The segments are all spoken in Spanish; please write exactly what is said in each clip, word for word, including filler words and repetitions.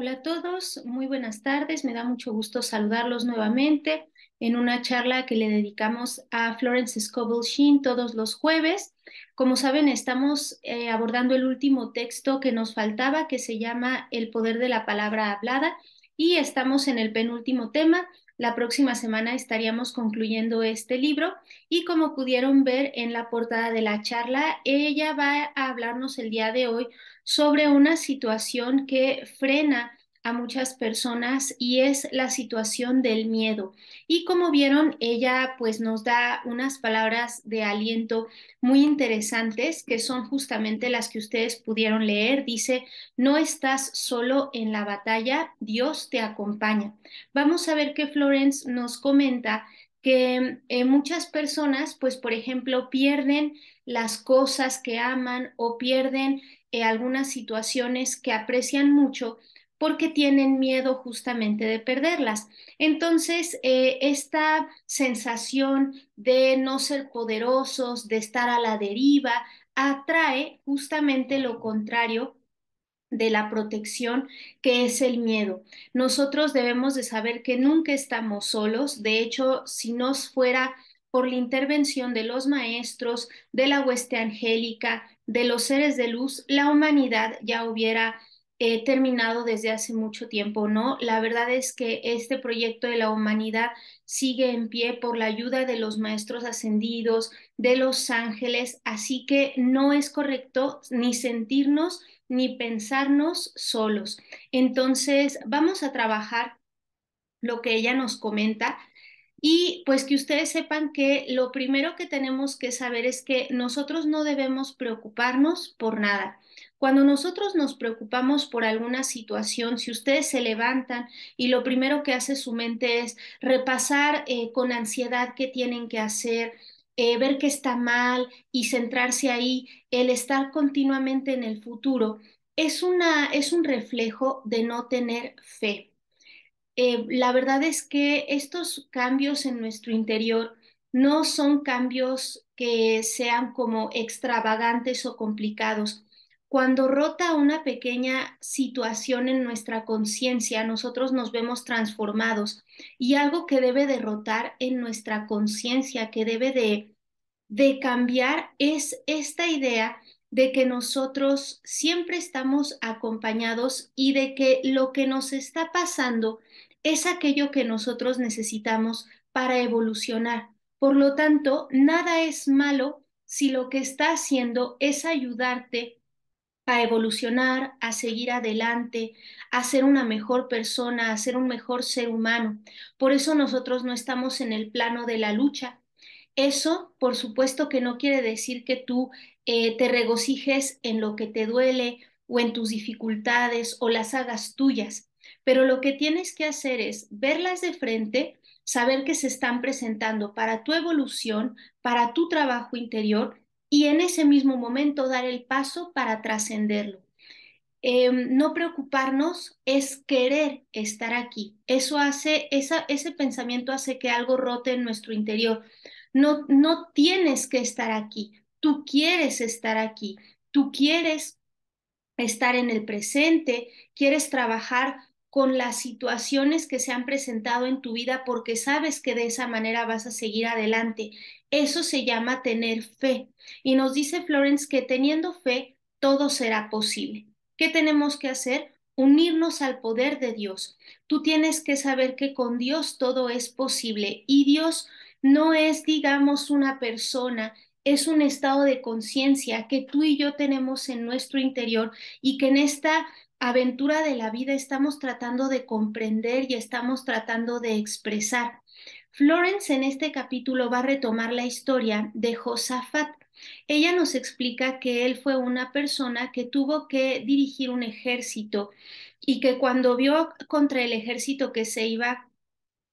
Hola a todos, muy buenas tardes. Me da mucho gusto saludarlos nuevamente en una charla que le dedicamos a Florence Scovel Shinn todos los jueves. Como saben, estamos eh, abordando el último texto que nos faltaba, que se llama El poder de la palabra hablada, y estamos en el penúltimo tema. La próxima semana estaríamos concluyendo este libro y, como pudieron ver en la portada de la charla, ella va a hablarnos el día de hoy sobre una situación que frena a muchas personas y es la situación del miedo. Y como vieron, ella pues nos da unas palabras de aliento muy interesantes que son justamente las que ustedes pudieron leer. Dice: no estás solo en la batalla, Dios te acompaña. Vamos a ver que Florence nos comenta que eh, muchas personas, pues por ejemplo, pierden las cosas que aman o pierden eh, algunas situaciones que aprecian mucho porque tienen miedo justamente de perderlas. Entonces, eh, esta sensación de no ser poderosos, de estar a la deriva, atrae justamente lo contrario de la protección, que es el miedo. Nosotros debemos de saber que nunca estamos solos. De hecho, si no fuera por la intervención de los maestros, de la hueste angélica, de los seres de luz, la humanidad ya hubiera eh, terminado desde hace mucho tiempo, ¿no? La verdad es que este proyecto de la humanidad sigue en pie por la ayuda de los maestros ascendidos, de los ángeles, así que no es correcto ni sentirnos ni pensarnos solos. Entonces, vamos a trabajar lo que ella nos comenta y pues que ustedes sepan que lo primero que tenemos que saber es que nosotros no debemos preocuparnos por nada. Cuando nosotros nos preocupamos por alguna situación, si ustedes se levantan y lo primero que hace su mente es repasar eh, con ansiedad qué tienen que hacer, Eh, ver que está mal y centrarse ahí, el estar continuamente en el futuro, es, una, es un reflejo de no tener fe. Eh, la verdad es que estos cambios en nuestro interior no son cambios que sean como extravagantes o complicados. Cuando rota una pequeña situación en nuestra conciencia, nosotros nos vemos transformados, y algo que debe de rotar en nuestra conciencia, que debe de, de cambiar, es esta idea de que nosotros siempre estamos acompañados y de que lo que nos está pasando es aquello que nosotros necesitamos para evolucionar. Por lo tanto, nada es malo si lo que está haciendo es ayudarte a evolucionar, a seguir adelante, a ser una mejor persona, a ser un mejor ser humano. Por eso nosotros no estamos en el plano de la lucha. Eso, por supuesto, que no quiere decir que tú eh, te regocijes en lo que te duele o en tus dificultades o las hagas tuyas, pero lo que tienes que hacer es verlas de frente, saber que se están presentando para tu evolución, para tu trabajo interior, y en ese mismo momento dar el paso para trascenderlo. Eh, no preocuparnos es querer estar aquí. Eso hace, esa, ese pensamiento hace que algo rote en nuestro interior. No, no tienes que estar aquí, tú quieres estar aquí, tú quieres estar en el presente, quieres trabajar con las situaciones que se han presentado en tu vida porque sabes que de esa manera vas a seguir adelante. Eso se llama tener fe. Y nos dice Florence que teniendo fe, todo será posible. ¿Qué tenemos que hacer? Unirnos al poder de Dios. Tú tienes que saber que con Dios todo es posible. Y Dios no es, digamos, una persona, es un estado de conciencia que tú y yo tenemos en nuestro interior y que en esta aventura de la vida estamos tratando de comprender y estamos tratando de expresar. Florence en este capítulo va a retomar la historia de Josafat. Ella nos explica que él fue una persona que tuvo que dirigir un ejército y que cuando vio contra el ejército que se iba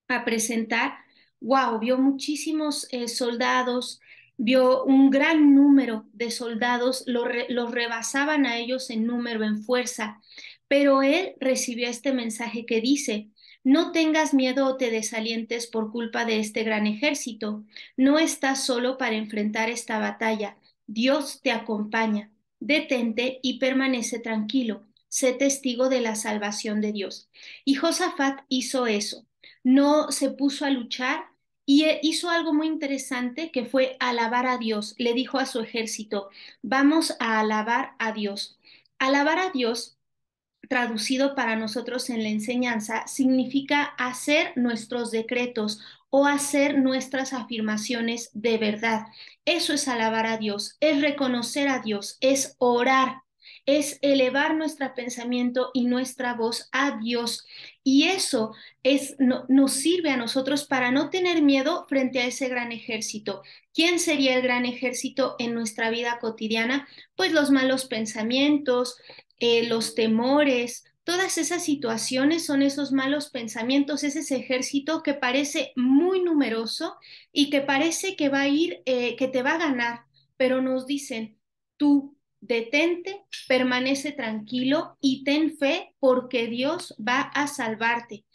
a presentar, wow, vio muchísimos eh, soldados, vio un gran número de soldados, lo re, los rebasaban a ellos en número, en fuerza, pero él recibió este mensaje que dice: no tengas miedo o te desalientes por culpa de este gran ejército, no estás solo para enfrentar esta batalla, Dios te acompaña, detente y permanece tranquilo, sé testigo de la salvación de Dios. Y Josafat hizo eso, no se puso a luchar y hizo algo muy interesante que fue alabar a Dios. Le dijo a su ejército, vamos a alabar a Dios. Alabar a Dios, traducido para nosotros en la enseñanza, significa hacer nuestros decretos o hacer nuestras afirmaciones de verdad. Eso es alabar a Dios, es reconocer a Dios, es orar, es elevar nuestro pensamiento y nuestra voz a Dios. Y eso es, no, nos sirve a nosotros para no tener miedo frente a ese gran ejército. ¿Quién sería el gran ejército en nuestra vida cotidiana? Pues los malos pensamientos, eh, los temores. Todas esas situaciones son esos malos pensamientos, es ese ejército que parece muy numeroso y que parece que va a ir, eh, que te va a ganar, pero nos dicen, tú detente, permanece tranquilo y ten fe porque Dios va a salvarte.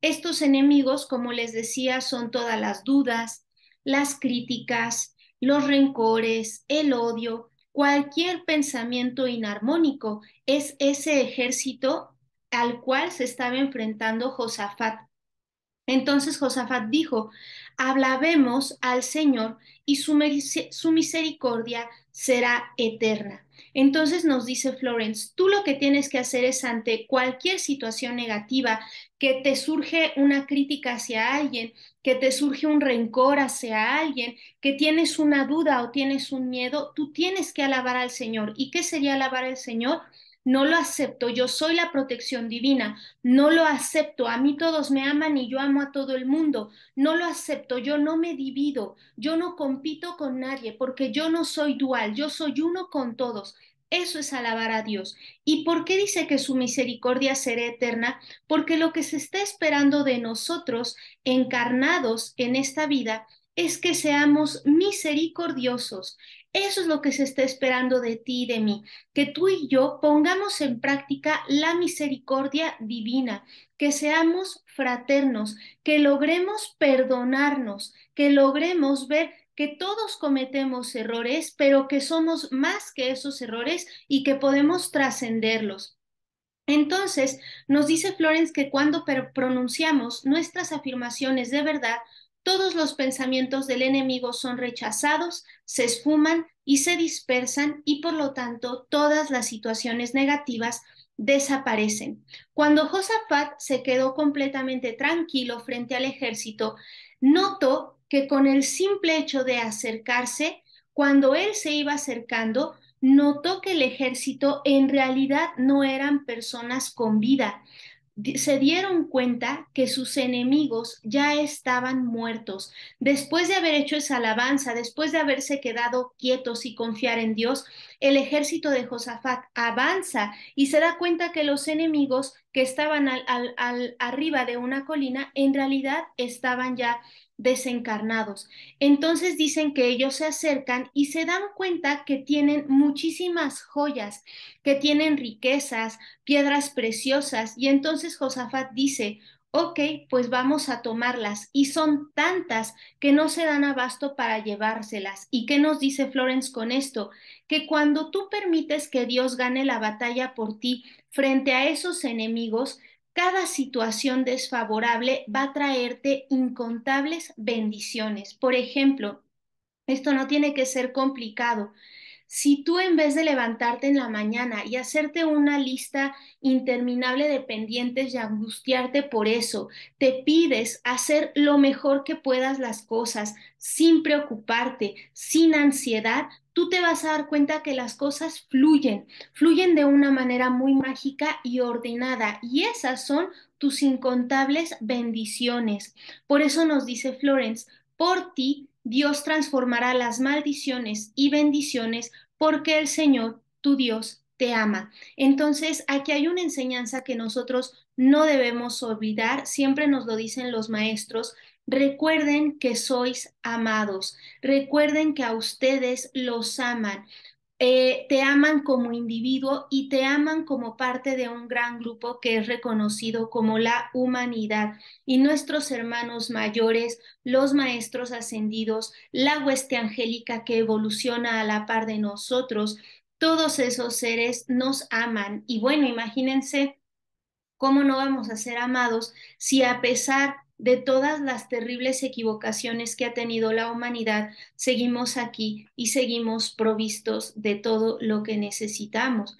Estos enemigos, como les decía, son todas las dudas, las críticas, los rencores, el odio, cualquier pensamiento inarmónico es ese ejército al cual se estaba enfrentando Josafat. Entonces Josafat dijo, alabemos al Señor y su, su misericordia será eterna. Entonces nos dice Florence, tú lo que tienes que hacer es ante cualquier situación negativa, que te surge una crítica hacia alguien, que te surge un rencor hacia alguien, que tienes una duda o tienes un miedo, tú tienes que alabar al Señor. ¿Y qué sería alabar al Señor? No lo acepto, yo soy la protección divina, no lo acepto, a mí todos me aman y yo amo a todo el mundo, no lo acepto, yo no me divido, yo no compito con nadie porque yo no soy dual, yo soy uno con todos. Eso es alabar a Dios. ¿Y por qué dice que su misericordia será eterna? Porque lo que se está esperando de nosotros encarnados en esta vida es que seamos misericordiosos. Eso es lo que se está esperando de ti y de mí, que tú y yo pongamos en práctica la misericordia divina, que seamos fraternos, que logremos perdonarnos, que logremos ver que todos cometemos errores, pero que somos más que esos errores y que podemos trascenderlos. Entonces, nos dice Florence que cuando pronunciamos nuestras afirmaciones de verdad, todos los pensamientos del enemigo son rechazados, se esfuman y se dispersan y por lo tanto todas las situaciones negativas desaparecen. Cuando Josafat se quedó completamente tranquilo frente al ejército, notó que con el simple hecho de acercarse, cuando él se iba acercando, notó que el ejército en realidad no eran personas con vida. Se dieron cuenta que sus enemigos ya estaban muertos. Después de haber hecho esa alabanza, después de haberse quedado quietos y confiar en Dios, el ejército de Josafat avanza y se da cuenta que los enemigos que estaban al, al, al, arriba de una colina, en realidad estaban ya desencarnados. Entonces dicen que ellos se acercan y se dan cuenta que tienen muchísimas joyas, que tienen riquezas, piedras preciosas, y entonces Josafat dice, ok, pues vamos a tomarlas, y son tantas que no se dan abasto para llevárselas. ¿Y qué nos dice Florence con esto? Que cuando tú permites que Dios gane la batalla por ti frente a esos enemigos, cada situación desfavorable va a traerte incontables bendiciones. Por ejemplo, esto no tiene que ser complicado. Si tú en vez de levantarte en la mañana y hacerte una lista interminable de pendientes y angustiarte por eso, te pides hacer lo mejor que puedas las cosas, sin preocuparte, sin ansiedad, tú te vas a dar cuenta que las cosas fluyen, fluyen de una manera muy mágica y ordenada, y esas son tus incontables bendiciones. Por eso nos dice Florence, por ti, Dios transformará las maldiciones y bendiciones porque el Señor, tu Dios, te ama. Entonces, aquí hay una enseñanza que nosotros no debemos olvidar, siempre nos lo dicen los maestros, recuerden que sois amados, recuerden que a ustedes los aman. Eh, te aman como individuo y te aman como parte de un gran grupo que es reconocido como la humanidad. Y nuestros hermanos mayores, los maestros ascendidos, la hueste angélica que evoluciona a la par de nosotros, todos esos seres nos aman. Y bueno, imagínense cómo no vamos a ser amados si a pesar de todas las terribles equivocaciones que ha tenido la humanidad, seguimos aquí y seguimos provistos de todo lo que necesitamos.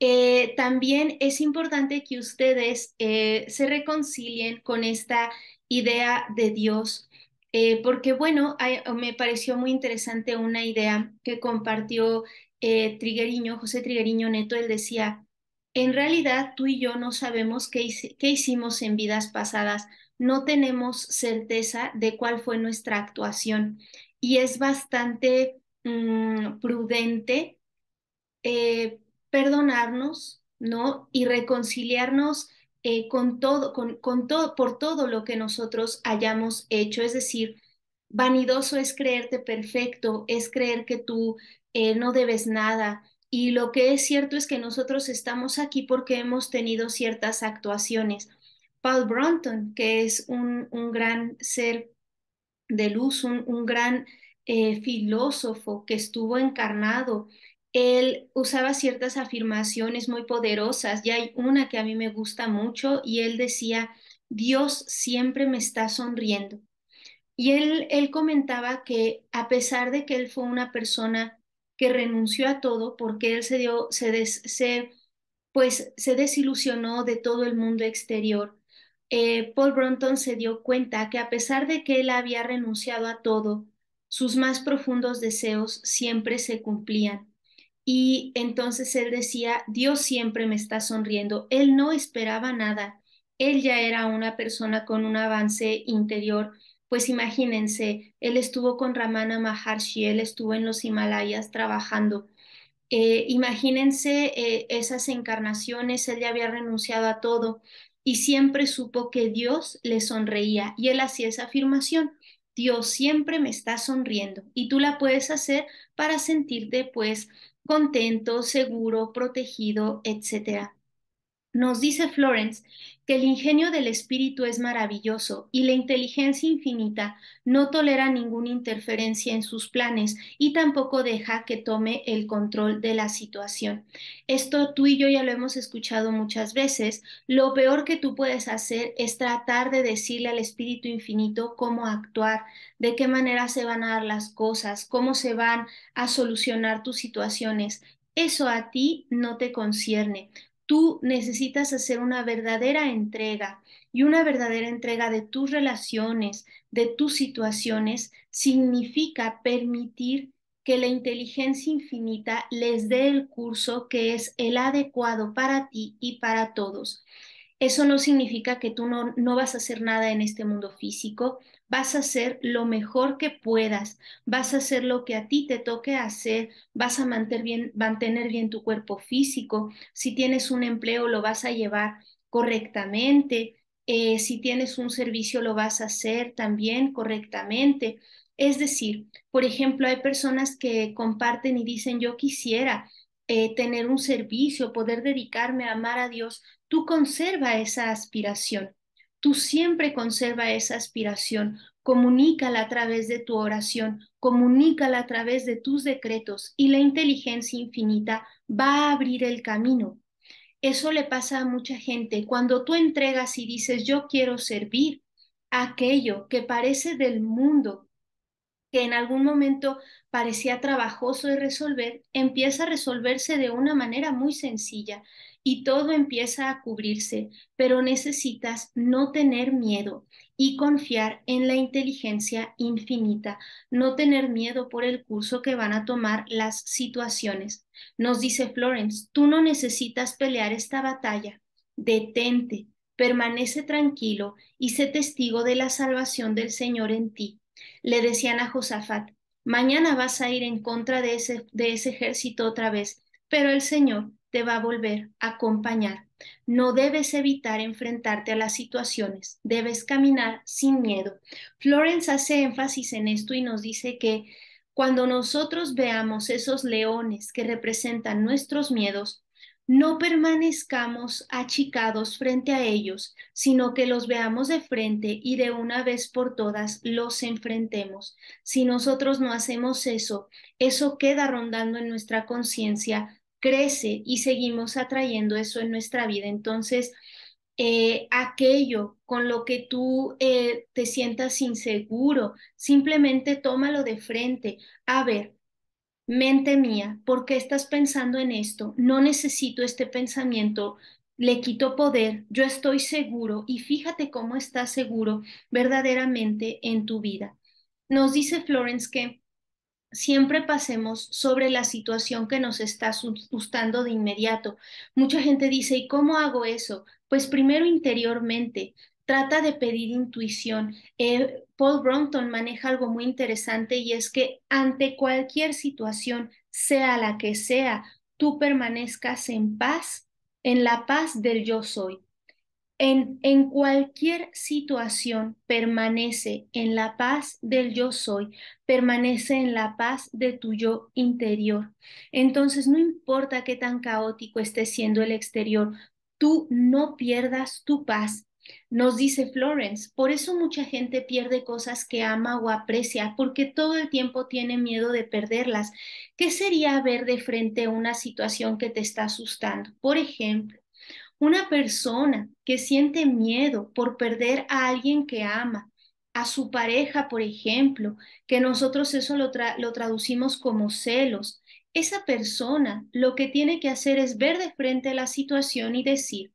Eh, también es importante que ustedes eh, se reconcilien con esta idea de Dios, eh, porque bueno, hay, me pareció muy interesante una idea que compartió eh, Triguerinho, José Triguerinho Neto. Él decía: en realidad tú y yo no sabemos qué, qué hicimos en vidas pasadas, no tenemos certeza de cuál fue nuestra actuación, y es bastante mmm, prudente eh, perdonarnos, ¿no? Y reconciliarnos eh, con todo, con, con todo, por todo lo que nosotros hayamos hecho. Es decir, vanidoso es creerte perfecto, es creer que tú eh, no debes nada. Y lo que es cierto es que nosotros estamos aquí porque hemos tenido ciertas actuaciones. Paul Brunton, que es un, un gran ser de luz, un, un gran eh, filósofo que estuvo encarnado, él usaba ciertas afirmaciones muy poderosas, y hay una que a mí me gusta mucho, y él decía: Dios siempre me está sonriendo. Y él, él comentaba que a pesar de que él fue una persona que renunció a todo, porque él se dio, se, des, se, pues, se desilusionó de todo el mundo exterior, eh, Paul Brunton se dio cuenta que a pesar de que él había renunciado a todo, sus más profundos deseos siempre se cumplían. Y entonces él decía: Dios siempre me está sonriendo. Él no esperaba nada, él ya era una persona con un avance interior. Pues imagínense, él estuvo con Ramana Maharshi, él estuvo en los Himalayas trabajando. Eh, imagínense eh, esas encarnaciones, él ya había renunciado a todo y siempre supo que Dios le sonreía. Y él hacía esa afirmación: Dios siempre me está sonriendo. Y tú la puedes hacer para sentirte pues contento, seguro, protegido, etcétera. Nos dice Florence que el ingenio del espíritu es maravilloso y la inteligencia infinita no tolera ninguna interferencia en sus planes y tampoco deja que tome el control de la situación. Esto tú y yo ya lo hemos escuchado muchas veces. Lo peor que tú puedes hacer es tratar de decirle al espíritu infinito cómo actuar, de qué manera se van a dar las cosas, cómo se van a solucionar tus situaciones. Eso a ti no te concierne. Tú necesitas hacer una verdadera entrega, y una verdadera entrega de tus relaciones, de tus situaciones, significa permitir que la inteligencia infinita les dé el curso que es el adecuado para ti y para todos. Eso no significa que tú no, no vas a hacer nada en este mundo físico. Vas a hacer lo mejor que puedas, vas a hacer lo que a ti te toque hacer, vas a mantener bien, mantener bien tu cuerpo físico, si tienes un empleo lo vas a llevar correctamente, eh, si tienes un servicio lo vas a hacer también correctamente. Es decir, por ejemplo, hay personas que comparten y dicen: yo quisiera eh, tener un servicio, poder dedicarme a amar a Dios. Tú conserva esa aspiración. Tú siempre conserva esa aspiración, comunícala a través de tu oración, comunícala a través de tus decretos, y la inteligencia infinita va a abrir el camino. Eso le pasa a mucha gente. Cuando tú entregas y dices: yo quiero servir, aquello que parece del mundo, que en algún momento parecía trabajoso de resolver, empieza a resolverse de una manera muy sencilla. Y todo empieza a cubrirse, pero necesitas no tener miedo y confiar en la inteligencia infinita, no tener miedo por el curso que van a tomar las situaciones. Nos dice Florence: tú no necesitas pelear esta batalla, detente, permanece tranquilo y sé testigo de la salvación del Señor en ti. Le decían a Josafat: mañana vas a ir en contra de ese, de ese ejército otra vez, pero el Señor te va a volver a acompañar. No debes evitar enfrentarte a las situaciones, debes caminar sin miedo. Florence hace énfasis en esto y nos dice que cuando nosotros veamos esos leones que representan nuestros miedos, no permanezcamos achicados frente a ellos, sino que los veamos de frente y de una vez por todas los enfrentemos. Si nosotros no hacemos eso, eso queda rondando en nuestra conciencia crece y seguimos atrayendo eso en nuestra vida. Entonces, eh, aquello con lo que tú eh, te sientas inseguro, simplemente tómalo de frente. A ver, mente mía, ¿por qué estás pensando en esto? No necesito este pensamiento, le quito poder, yo estoy seguro, y fíjate cómo estás seguro verdaderamente en tu vida. Nos dice Florence que siempre pasemos sobre la situación que nos está asustando de inmediato. Mucha gente dice, ¿y cómo hago eso? Pues primero interiormente, trata de pedir intuición. Eh, Paul Brunton maneja algo muy interesante, y es que ante cualquier situación, sea la que sea, tú permanezcas en paz, en la paz del yo soy. En, en cualquier situación permanece en la paz del yo soy, permanece en la paz de tu yo interior. Entonces, no importa qué tan caótico esté siendo el exterior, tú no pierdas tu paz. Nos dice Florence, por eso mucha gente pierde cosas que ama o aprecia, porque todo el tiempo tiene miedo de perderlas. ¿Qué sería ver de frente una situación que te está asustando? Por ejemplo, una persona que siente miedo por perder a alguien que ama, a su pareja, por ejemplo, que nosotros eso lo, tra- lo traducimos como celos. Esa persona lo que tiene que hacer es ver de frente a la situación y decir,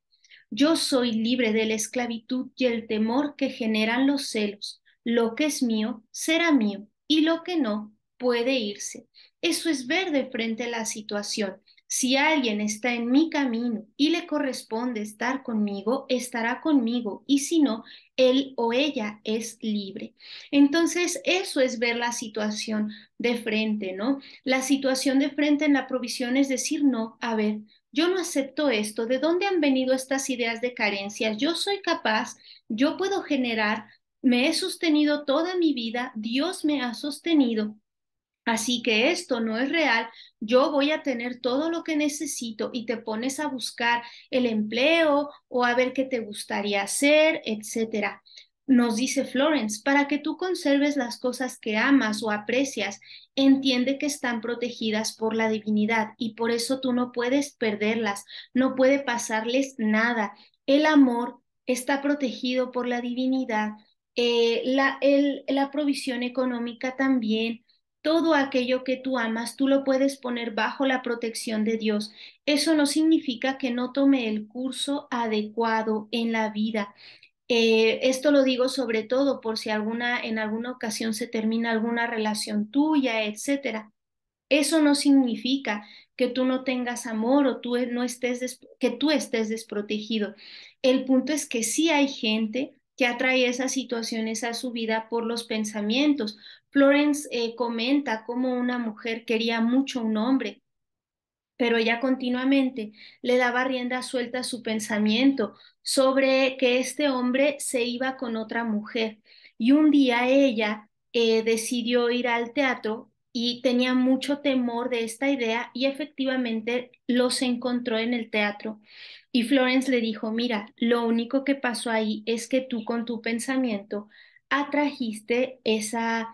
yo soy libre de la esclavitud y el temor que generan los celos. Lo que es mío será mío y lo que no puede irse. Eso es ver de frente a la situación. Si alguien está en mi camino y le corresponde estar conmigo, estará conmigo, y si no, él o ella es libre. Entonces, eso es ver la situación de frente, ¿no? La situación de frente en la provisión es decir, no, a ver, yo no acepto esto, ¿de dónde han venido estas ideas de carencias? Yo soy capaz, yo puedo generar, me he sostenido toda mi vida, Dios me ha sostenido. Así que esto no es real, yo voy a tener todo lo que necesito, y te pones a buscar el empleo o a ver qué te gustaría hacer, etcétera. Nos dice Florence, para que tú conserves las cosas que amas o aprecias, entiende que están protegidas por la divinidad y por eso tú no puedes perderlas, no puede pasarles nada. El amor está protegido por la divinidad, eh, la, el, la provisión económica también. Todo aquello que tú amas, tú lo puedes poner bajo la protección de Dios. Eso no significa que no tome el curso adecuado en la vida. Eh, esto lo digo sobre todo por si alguna, en alguna ocasión se termina alguna relación tuya, etcétera. Eso no significa que tú no tengas amor o tú no estés des- que tú estés desprotegido. El punto es que sí hay gente que atrae esas situaciones a su vida por los pensamientos. Florence eh, comenta cómo una mujer quería mucho a un hombre, pero ella continuamente le daba rienda suelta a su pensamiento sobre que este hombre se iba con otra mujer. Y un día ella eh, decidió ir al teatro y tenía mucho temor de esta idea, y efectivamente los encontró en el teatro. Y Florence le dijo, mira, lo único que pasó ahí es que tú con tu pensamiento atrajiste esa...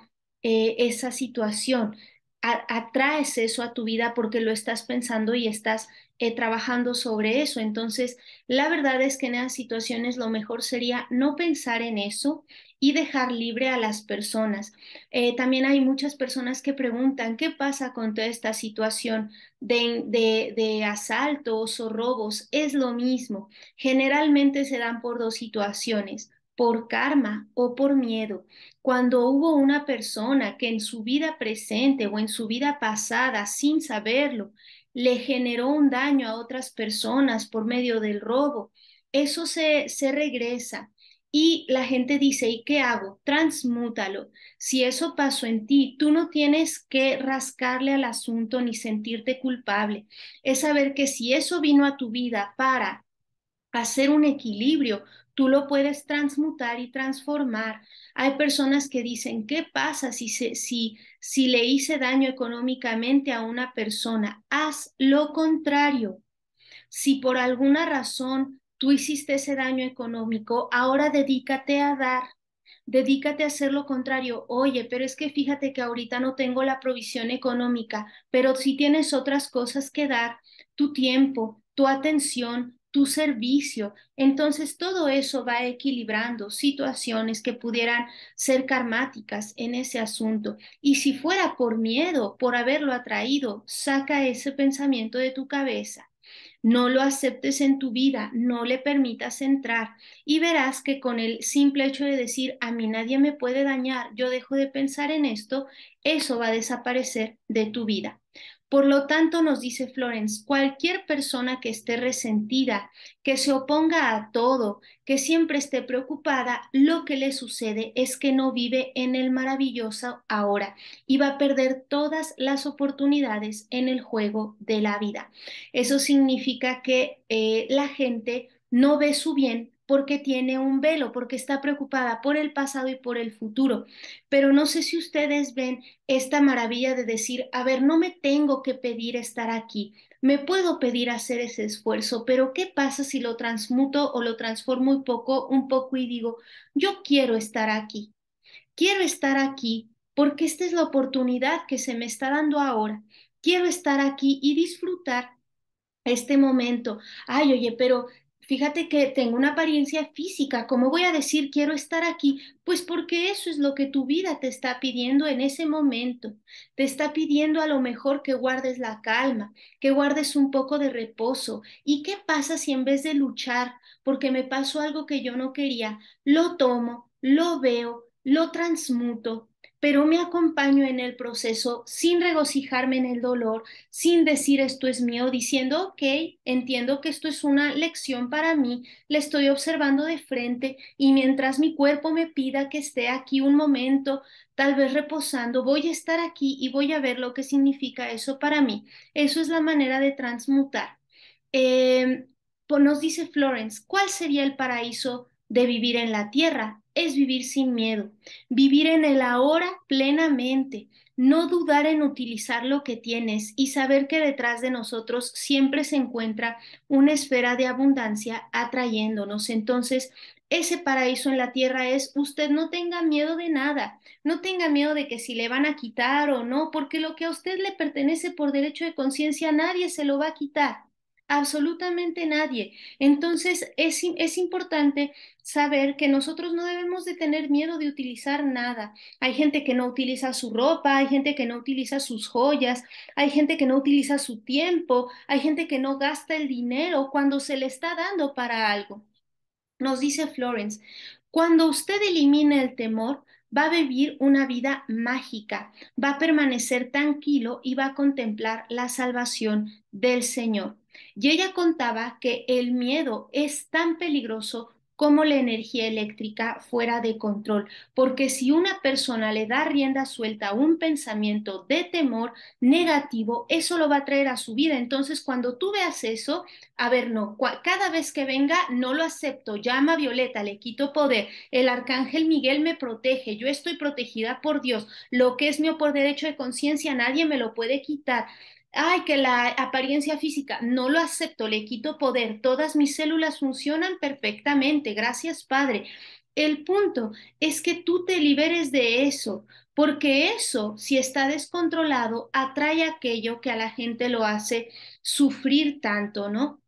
Eh, esa situación, a, atraes eso a tu vida porque lo estás pensando y estás eh, trabajando sobre eso. Entonces, la verdad es que en esas situaciones lo mejor sería no pensar en eso y dejar libre a las personas. Eh, también hay muchas personas que preguntan, ¿qué pasa con toda esta situación de, de, de asaltos o robos? Es lo mismo. Generalmente se dan por dos situaciones, por karma o por miedo. Cuando hubo una persona que en su vida presente o en su vida pasada, sin saberlo, le generó un daño a otras personas por medio del robo, eso se, se regresa. Y la gente dice, ¿y qué hago? Transmútalo. Si eso pasó en ti, tú no tienes que rascarle al asunto ni sentirte culpable. Es saber que si eso vino a tu vida para hacer un equilibrio, tú lo puedes transmutar y transformar. Hay personas que dicen, ¿qué pasa si, se, si, si le hice daño económicamente a una persona? Haz lo contrario. Si por alguna razón tú hiciste ese daño económico, ahora dedícate a dar, dedícate a hacer lo contrario. Oye, pero es que fíjate que ahorita no tengo la provisión económica, pero si tienes otras cosas que dar, tu tiempo, tu atención, tu servicio. Entonces todo eso va equilibrando situaciones que pudieran ser karmáticas en ese asunto. Y si fuera por miedo, por haberlo atraído, saca ese pensamiento de tu cabeza. No lo aceptes en tu vida, no le permitas entrar y verás que con el simple hecho de decir a mí nadie me puede dañar, yo dejo de pensar en esto, eso va a desaparecer de tu vida. Por lo tanto, nos dice Florence, cualquier persona que esté resentida, que se oponga a todo, que siempre esté preocupada, lo que le sucede es que no vive en el maravilloso ahora y va a perder todas las oportunidades en el juego de la vida. Eso significa que eh, la gente no ve su bien porque tiene un velo, porque está preocupada por el pasado y por el futuro. Pero no sé si ustedes ven esta maravilla de decir, a ver, no me tengo que pedir estar aquí, me puedo pedir hacer ese esfuerzo, pero ¿qué pasa si lo transmuto o lo transformo un poco, un poco y digo, yo quiero estar aquí, quiero estar aquí porque esta es la oportunidad que se me está dando ahora, quiero estar aquí y disfrutar este momento. Ay, oye, pero fíjate que tengo una apariencia física, ¿cómo voy a decir quiero estar aquí? Pues porque eso es lo que tu vida te está pidiendo en ese momento. Te está pidiendo a lo mejor que guardes la calma, que guardes un poco de reposo. ¿Y qué pasa si en vez de luchar, porque me pasó algo que yo no quería, lo tomo, lo veo, lo transmuto, pero me acompaño en el proceso sin regocijarme en el dolor, sin decir esto es mío, diciendo, ok, entiendo que esto es una lección para mí, le estoy observando de frente y mientras mi cuerpo me pida que esté aquí un momento, tal vez reposando, voy a estar aquí y voy a ver lo que significa eso para mí. Eso es la manera de transmutar. Eh, pues nos dice Florence, ¿cuál sería el paraíso de vivir en la tierra? Es vivir sin miedo, vivir en el ahora plenamente, no dudar en utilizar lo que tienes y saber que detrás de nosotros siempre se encuentra una esfera de abundancia atrayéndonos. Entonces, ese paraíso en la tierra es usted no tenga miedo de nada, no tenga miedo de que si le van a quitar o no, porque lo que a usted le pertenece por derecho de conciencia nadie se lo va a quitar. Absolutamente nadie. Entonces es, es importante saber que nosotros no debemos de tener miedo de utilizar nada. Hay gente que no utiliza su ropa, hay gente que no utiliza sus joyas, hay gente que no utiliza su tiempo, hay gente que no gasta el dinero cuando se le está dando para algo. Nos dice Florence, cuando usted elimina el temor, va a vivir una vida mágica, va a permanecer tranquilo y va a contemplar la salvación del Señor. Y ella contaba que el miedo es tan peligroso como la energía eléctrica fuera de control, porque si una persona le da rienda suelta a un pensamiento de temor negativo, eso lo va a traer a su vida. Entonces, cuando tú veas eso, a ver, no, cada vez que venga, no lo acepto, llama a Violeta, le quito poder, el arcángel Miguel me protege, yo estoy protegida por Dios, lo que es mío por derecho de conciencia, nadie me lo puede quitar. Ay, que la apariencia física, no lo acepto, le quito poder, todas mis células funcionan perfectamente, gracias Padre. El punto es que tú te liberes de eso, porque eso, si está descontrolado, atrae aquello que a la gente lo hace sufrir tanto, ¿no?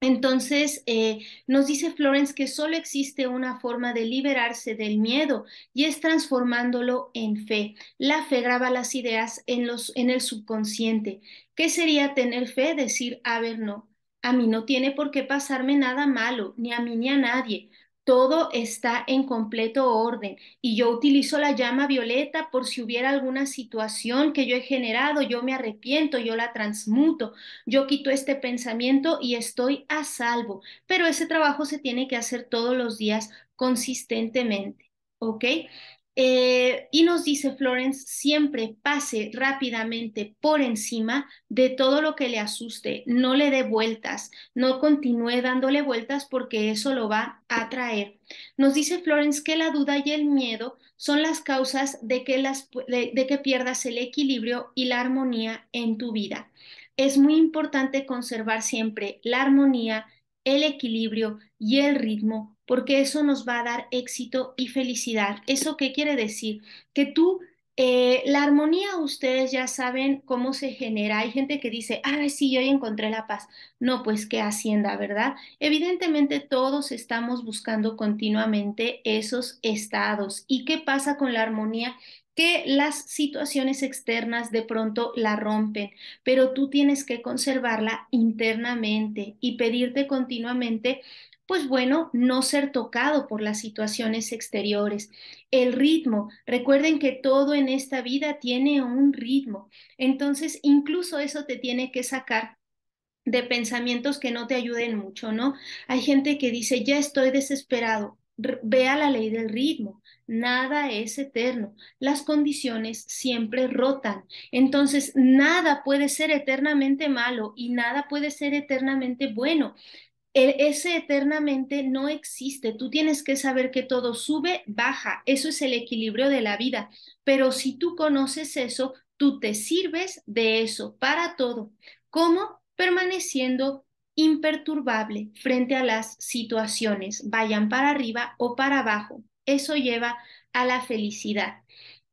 Entonces, eh, nos dice Florence que solo existe una forma de liberarse del miedo y es transformándolo en fe. La fe graba las ideas en, los, en el subconsciente. ¿Qué sería tener fe? Decir, a ver, no, a mí no tiene por qué pasarme nada malo, ni a mí ni a nadie. Todo está en completo orden y yo utilizo la llama violeta por si hubiera alguna situación que yo he generado, yo me arrepiento, yo la transmuto, yo quito este pensamiento y estoy a salvo. Pero ese trabajo se tiene que hacer todos los días consistentemente, ¿ok? Eh, y nos dice Florence, siempre pase rápidamente por encima de todo lo que le asuste, no le dé vueltas, no continúe dándole vueltas porque eso lo va a atraer. Nos dice Florence que la duda y el miedo son las causas de que, las, de, de que pierdas el equilibrio y la armonía en tu vida. Es muy importante conservar siempre la armonía, el equilibrio y el ritmo, porque eso nos va a dar éxito y felicidad. ¿Eso qué quiere decir? Que tú Eh, la armonía, ustedes ya saben cómo se genera. Hay gente que dice, ay, sí, yo ya encontré la paz. No, pues qué hacienda, ¿verdad? Evidentemente todos estamos buscando continuamente esos estados. ¿Y qué pasa con la armonía? Que las situaciones externas de pronto la rompen, pero tú tienes que conservarla internamente y pedirte continuamente, pues bueno, no ser tocado por las situaciones exteriores. El ritmo, recuerden que todo en esta vida tiene un ritmo, entonces incluso eso te tiene que sacar de pensamientos que no te ayuden mucho, ¿no? Hay gente que dice, ya estoy desesperado. Vea la ley del ritmo, nada es eterno, las condiciones siempre rotan, entonces nada puede ser eternamente malo y nada puede ser eternamente bueno. Ese eternamente no existe, tú tienes que saber que todo sube, baja, eso es el equilibrio de la vida, pero si tú conoces eso, tú te sirves de eso para todo. ¿Cómo? Permaneciendo imperturbable frente a las situaciones, vayan para arriba o para abajo, eso lleva a la felicidad.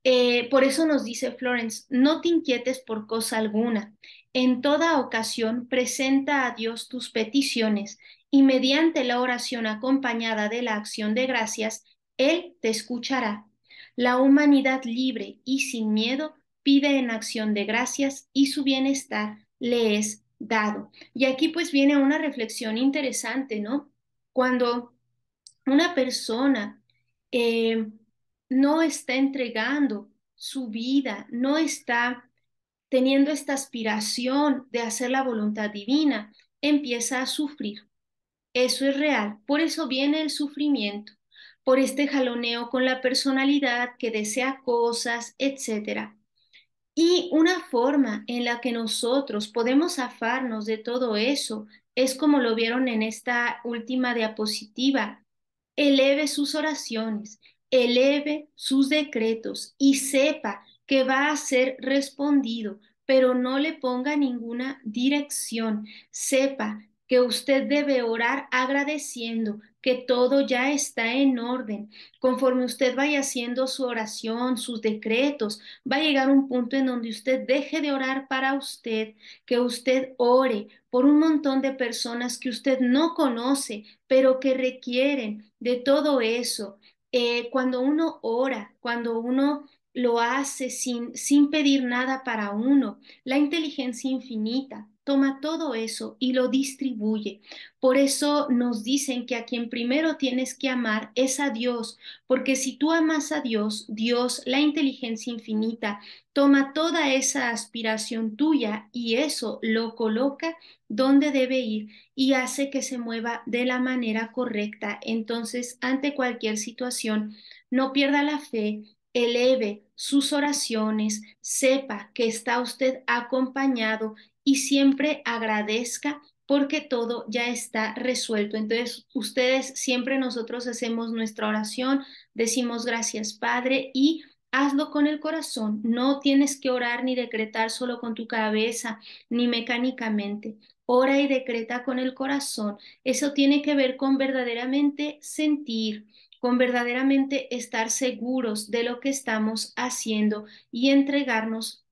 Eh, por eso nos dice Florence, no te inquietes por cosa alguna. En toda ocasión presenta a Dios tus peticiones y mediante la oración acompañada de la acción de gracias, Él te escuchará. La humanidad libre y sin miedo pide en acción de gracias y su bienestar le es dado. Y aquí pues viene una reflexión interesante, ¿no? Cuando una persona eh, no está entregando su vida, no está teniendo esta aspiración de hacer la voluntad divina, empieza a sufrir. Eso es real, por eso viene el sufrimiento, por este jaloneo con la personalidad que desea cosas, etcétera. Y una forma en la que nosotros podemos zafarnos de todo eso es como lo vieron en esta última diapositiva. Eleve sus oraciones, eleve sus decretos y sepa que va a ser respondido, pero no le ponga ninguna dirección. Sepa que usted debe orar agradeciendo, que todo ya está en orden. Conforme usted vaya haciendo su oración, sus decretos, va a llegar un punto en donde usted deje de orar para usted, que usted ore por un montón de personas que usted no conoce, pero que requieren de todo eso. Eh, cuando uno ora, cuando uno lo hace sin, sin pedir nada para uno. La inteligencia infinita toma todo eso y lo distribuye. Por eso nos dicen que a quien primero tienes que amar es a Dios, porque si tú amas a Dios, Dios, la inteligencia infinita, toma toda esa aspiración tuya y eso lo coloca donde debe ir y hace que se mueva de la manera correcta. Entonces, ante cualquier situación, no pierda la fe, eleve sus oraciones, sepa que está usted acompañado y siempre agradezca porque todo ya está resuelto. Entonces, ustedes siempre nosotros hacemos nuestra oración, decimos gracias, Padre, y hazlo con el corazón. No tienes que orar ni decretar solo con tu cabeza, ni mecánicamente. Ora y decreta con el corazón. Eso tiene que ver con verdaderamente sentir, con verdaderamente estar seguros de lo que estamos haciendo y entregarnos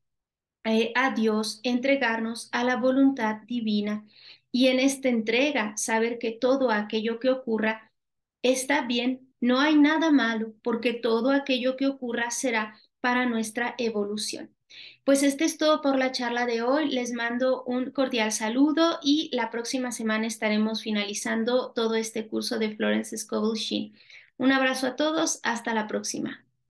eh, a Dios, entregarnos a la voluntad divina. Y en esta entrega, saber que todo aquello que ocurra está bien, no hay nada malo, porque todo aquello que ocurra será para nuestra evolución. Pues este es todo por la charla de hoy, les mando un cordial saludo y la próxima semana estaremos finalizando todo este curso de Florence Scovel Shinn. Un abrazo a todos, hasta la próxima.